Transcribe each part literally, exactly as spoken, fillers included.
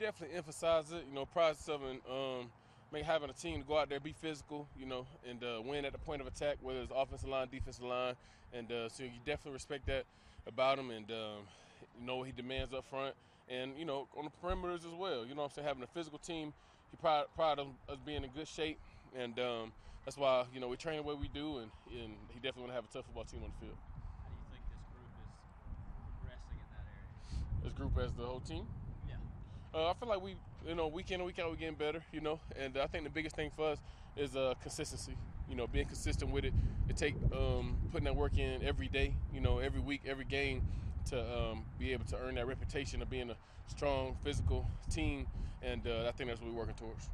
definitely emphasize it, you know, pride yourself in um, make, having a team to go out there, be physical, you know, and uh, win at the point of attack, whether it's offensive line, defensive line. And uh, so you definitely respect that about him, and um, you know what he demands up front. And, you know, on the perimeters as well, you know what I'm saying, having a physical team, he pride, pride of us being in good shape. And um, that's why, you know, we train the way we do, and, and he definitely want to have a tough football team on the field. How do you think this group is progressing in that area? This group as the whole team? Yeah. Uh, I feel like we, you know, week in and week out, we're getting better, you know. And I think the biggest thing for us is uh, consistency, you know, being consistent with it. It take um, putting that work in every day, you know, every week, every game, to um, be able to earn that reputation of being a strong physical team. And uh, I think that's what we're working towards.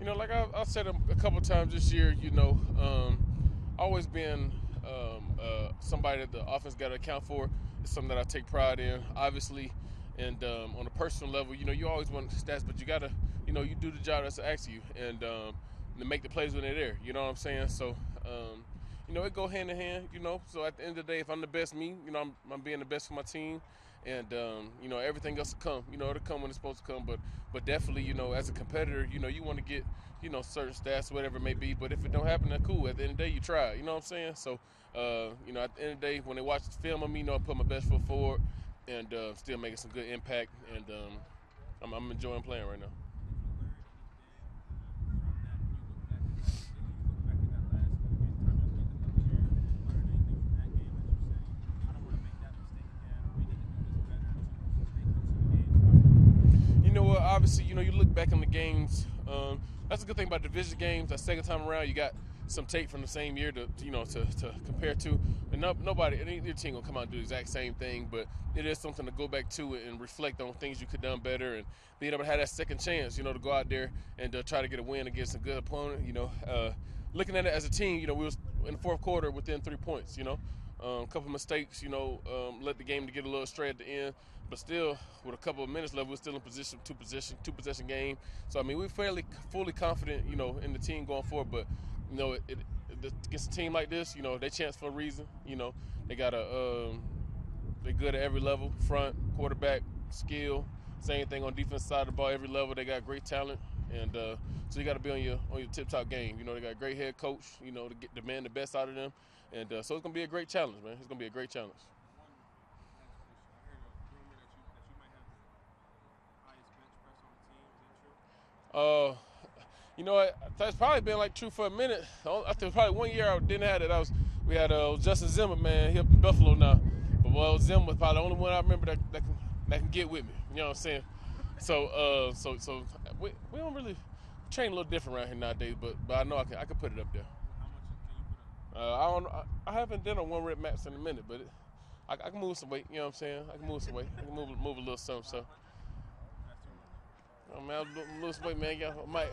You know, like I've, I've said a, a couple times this year, you know, um, always being um, uh, somebody that the offense got to account for is something that I take pride in, obviously. And um, on a personal level, you know, you always want stats, but you got to, you know, you do the job that's asked of you, and um, to make the plays when they're there. You know what I'm saying? So, um, you know, it go hand in hand, you know. So at the end of the day, if I'm the best me, you know, I'm, I'm being the best for my team. And, um, you know, everything else will come. You know, it'll come when it's supposed to come. But but definitely, you know, as a competitor, you know, you want to get, you know, certain stats, whatever it may be. But if it don't happen, then cool. At the end of the day, you try. You know what I'm saying? So, uh, you know, at the end of the day, when they watch the film of me, you know, I put my best foot forward and uh, still making some good impact. And um, I'm, I'm enjoying playing right now. Obviously, you know, you look back on the games. Um, that's a good thing about division games. That second time around, you got some tape from the same year to, you know, to, to compare to. And no, nobody, your team gonna come out and do the exact same thing. But it is something to go back to and reflect on things you could have done better, and being able to have that second chance, you know, to go out there and uh, try to get a win against a good opponent. You know, uh, looking at it as a team, you know, we was in the fourth quarter within three points. You know, a um, couple of mistakes, you know, um, let the game to get a little stray at the end. But still, with a couple of minutes left, we're still in position, two possession, two possession game. So I mean, we're fairly, fully confident, you know, in the team going forward. But you know, it, it, against a team like this, you know, they chance for a reason. You know, they got a, um, they're good at every level: front, quarterback, skill. Same thing on defense side of the ball, every level. They got great talent, and uh, so you got to be on your on your tip-top game. You know, they got a great head coach. You know, to get demand the best out of them, and uh, so it's gonna be a great challenge, man. It's gonna be a great challenge. Uh, you know, it, that's probably been like true for a minute. I think probably one year I didn't have it. I was we had uh, Justin Zimmer, man, he up in Buffalo now. But well, Zimmer was probably the only one I remember that that can, that can get with me. You know what I'm saying? So, uh, so, so we, we don't really train a little different around here nowadays. But but I know I can I can put it up there. How much can you put up? Uh, I don't. I, I haven't done a one rep max in a minute, but it, I, I can move some weight. You know what I'm saying? I can move some weight. I can move move a little something. So. I mean, I'm lose weight, man. I might,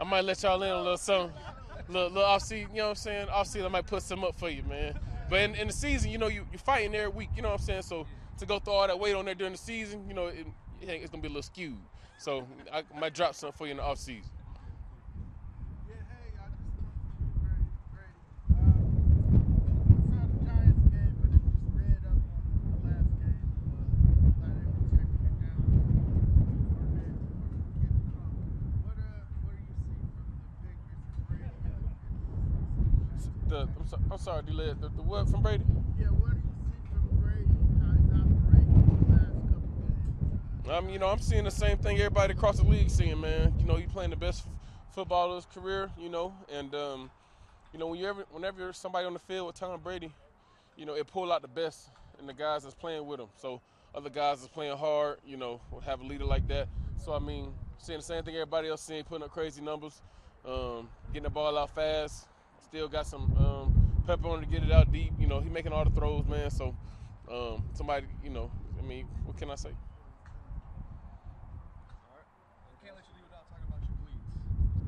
I might let y'all in a little something, little, little off season. You know what I'm saying? Off season, I might put some up for you, man. But in, in the season, you know, you you're fighting every week. You know what I'm saying? So to go throw all that weight on there during the season, you know, it, it's gonna be a little skewed. So I might drop something for you in the off season. The, I'm, so, I'm sorry, D-Led, the, the what from Brady? Yeah, what do you see from Brady, how he's operating for the last couple of days? Um, you know, I'm seeing the same thing everybody across the league seeing, man. You know, he's playing the best f football of his career, you know. And, um, you know, when you ever, whenever you're somebody on the field with Tom Brady, you know, it pull out the best in the guys that's playing with him. So other guys that's playing hard, you know, would have a leader like that. So, I mean, seeing the same thing everybody else seeing, putting up crazy numbers, um, getting the ball out fast. Still got some um, pepper on to get it out deep. You know, he making all the throws, man. So, um, somebody, you know, I mean, what can I say? All right. I can't let you leave without talking about your bleeds.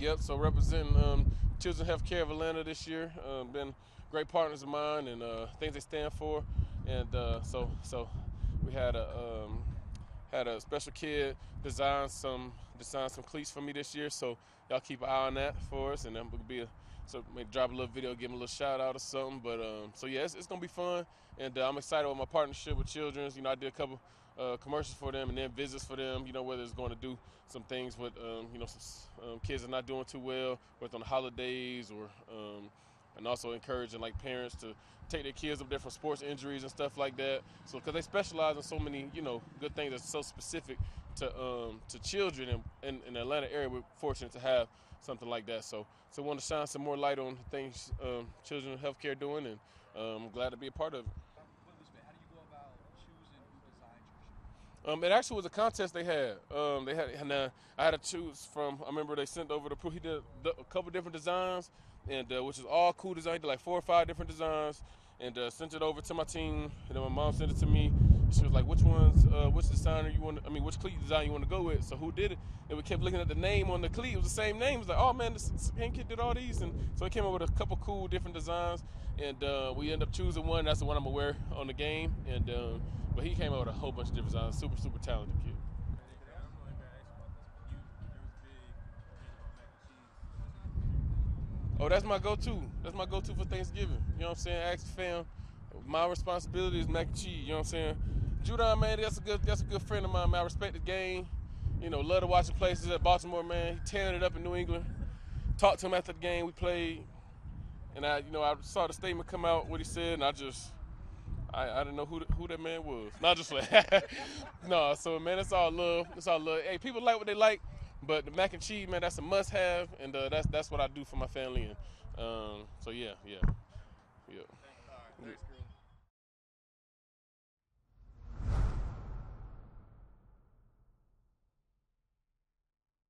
Yep, so representing um, Children's Healthcare of Atlanta this year. Uh, been great partners of mine and uh, things they stand for. And uh, so so we had a um, had a special kid design some design some cleats for me this year. So y'all keep an eye on that for us, and I'm gonna be a, so maybe drop a little video, give them a little shout out or something. But um, so yeah, it's, it's gonna be fun, and uh, I'm excited with my partnership with Children's. You know, I did a couple Uh, commercials for them and then visits for them, you know, whether it's going to do some things with, um, you know, some, um, kids are not doing too well, whether on the holidays or, um, and also encouraging, like, parents to take their kids up there for sports injuries and stuff like that. So, because they specialize in so many, you know, good things that's so specific to um, to children in, in, in the Atlanta area. We're fortunate to have something like that. So, so I want to shine some more light on the things um, children in healthcare doing, and um, I'm glad to be a part of it. Um, it actually was a contest they had. Um, they had, and uh, I had to choose from. I remember they sent over the proof. He did a, a couple different designs, and uh, which is all cool designs. He did like four or five different designs, and uh, sent it over to my team. And then my mom sent it to me. She was like, "Which ones? Uh, which designer you want? I mean, which cleat design you want to go with?" So who did it? And we kept looking at the name on the cleat. It was the same name. It was like, "Oh man, this hand kid did all these." And so it came up with a couple cool different designs, and uh, we ended up choosing one. That's the one I'm gonna wear on the game, and. Um, But he came out with a whole bunch of different designs. Super, super talented kid. Oh, that's my go-to. That's my go-to for Thanksgiving. You know what I'm saying? Ask the fam. My responsibility is mac and cheese. You know what I'm saying? Judon, man, that's a good, that's a good friend of mine, man. I respect the game. You know, love to watch the places at Baltimore, man. He tearing it up in New England. Talked to him after the game we played, and I, you know, I saw the statement come out, what he said, and I just. I, I didn't know who the, who that man was. Not just like no. So man, it's all love. It's all love. Hey, people like what they like, but the mac and cheese, man, that's a must-have, and uh, that's that's what I do for my family. And um, so yeah, yeah, yeah. Thanks, all right, thanks,